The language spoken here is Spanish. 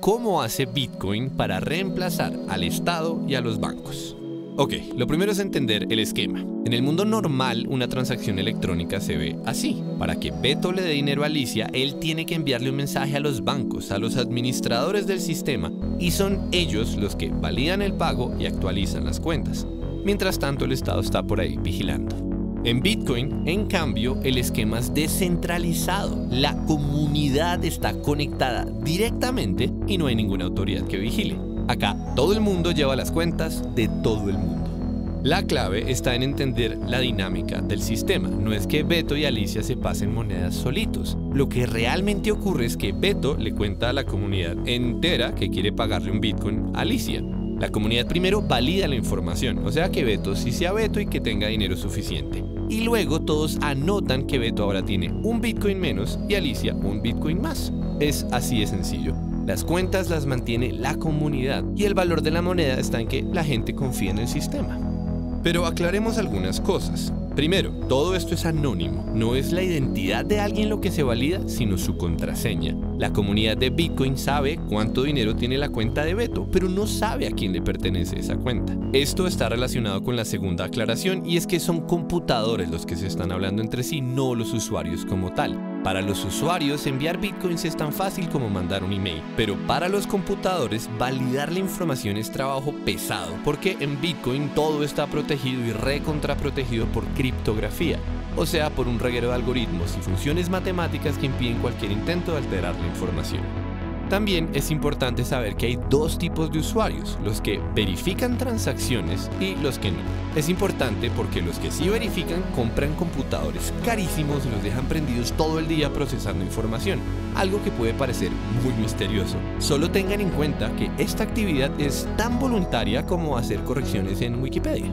¿Cómo hace Bitcoin para reemplazar al Estado y a los bancos? Ok, lo primero es entender el esquema. En el mundo normal, una transacción electrónica se ve así. Para que Beto le dé dinero a Alicia, él tiene que enviarle un mensaje a los bancos, a los administradores del sistema, y son ellos los que validan el pago y actualizan las cuentas. Mientras tanto, el Estado está por ahí vigilando. En Bitcoin, en cambio, el esquema es descentralizado. La comunidad está conectada directamente y no hay ninguna autoridad que vigile. Acá todo el mundo lleva las cuentas de todo el mundo. La clave está en entender la dinámica del sistema. No es que Beto y Alicia se pasen monedas solitos. Lo que realmente ocurre es que Beto le cuenta a la comunidad entera que quiere pagarle un Bitcoin a Alicia. La comunidad primero valida la información, o sea que Beto sí sea Beto y que tenga dinero suficiente. Y luego todos anotan que Beto ahora tiene un Bitcoin menos y Alicia un Bitcoin más. Es así de sencillo. Las cuentas las mantiene la comunidad y el valor de la moneda está en que la gente confía en el sistema. Pero aclaremos algunas cosas. Primero, todo esto es anónimo. No es la identidad de alguien lo que se valida, sino su contraseña. La comunidad de Bitcoin sabe cuánto dinero tiene la cuenta de Beto, pero no sabe a quién le pertenece esa cuenta. Esto está relacionado con la segunda aclaración, y es que son computadores los que se están hablando entre sí, no los usuarios como tal. Para los usuarios, enviar bitcoins es tan fácil como mandar un email, pero para los computadores, validar la información es trabajo pesado, porque en Bitcoin todo está protegido y recontraprotegido por criptografía, o sea, por un reguero de algoritmos y funciones matemáticas que impiden cualquier intento de alterar la información. También es importante saber que hay dos tipos de usuarios, los que verifican transacciones y los que no. Es importante porque los que sí verifican compran computadores carísimos y los dejan prendidos todo el día procesando información, algo que puede parecer muy misterioso. Solo tengan en cuenta que esta actividad es tan voluntaria como hacer correcciones en Wikipedia.